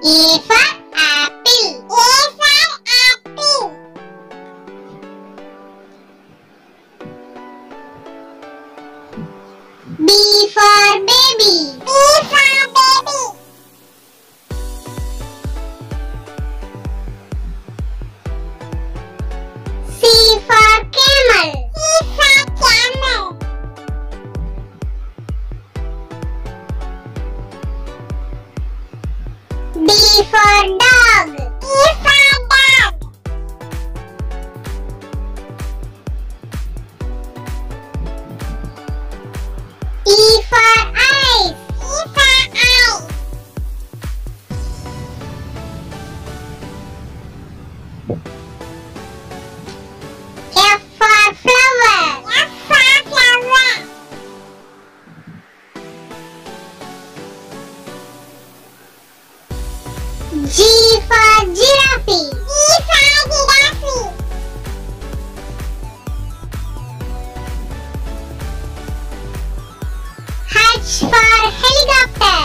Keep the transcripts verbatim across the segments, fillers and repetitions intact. A for apple. A for apple. B for baby. B for baby. C for camel. C for camel. D for dog. D for dog. E for ice. E for ice. F for flower. F for flower. G for giraffe. G for giraffe. H for helicopter.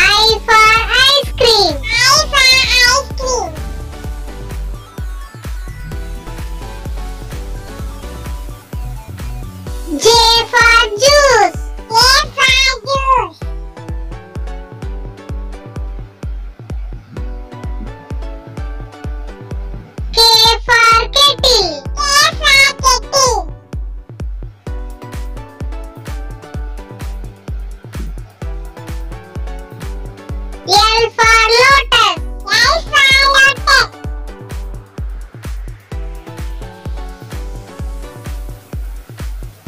H for helicopter. I for ice cream. I for ice cream. J for juice. J for juice. K for kitty. K for kitty. L for lotus. L for lotus.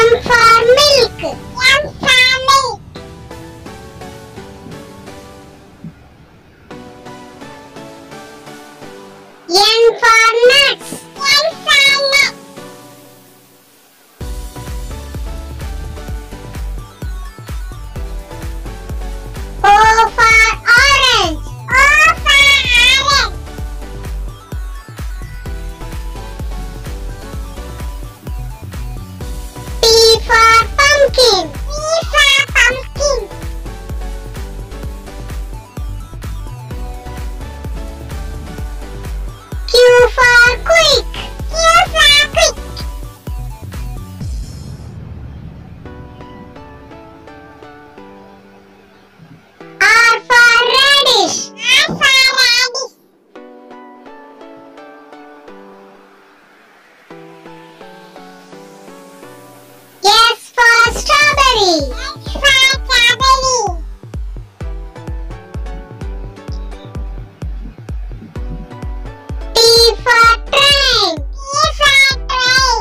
M for milk. M for milk. N for nuts. N for nuts. O for orange. O for orange. P for pumpkin. P for pumpkin. Q for quick. Q for quick. R for radish. R for radish. S for strawberry. S for strawberry. T for train. T for train.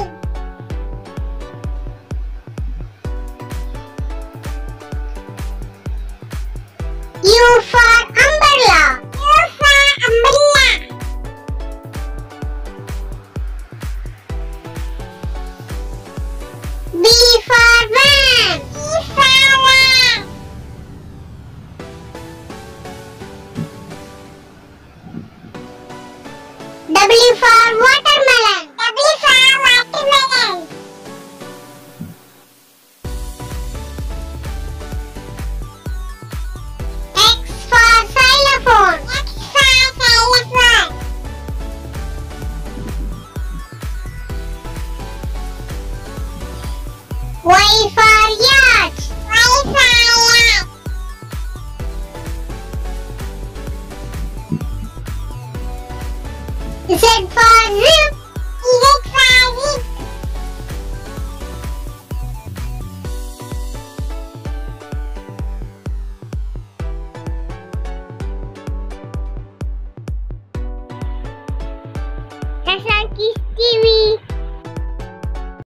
U for umbrella. U for umbrella. V for van. V for van. W for watermelon. W for watermelon. X for xylophone. X for xylophone. Y for yacht. Y for yacht. Z for zip. Z for zip. Sashaki's T V.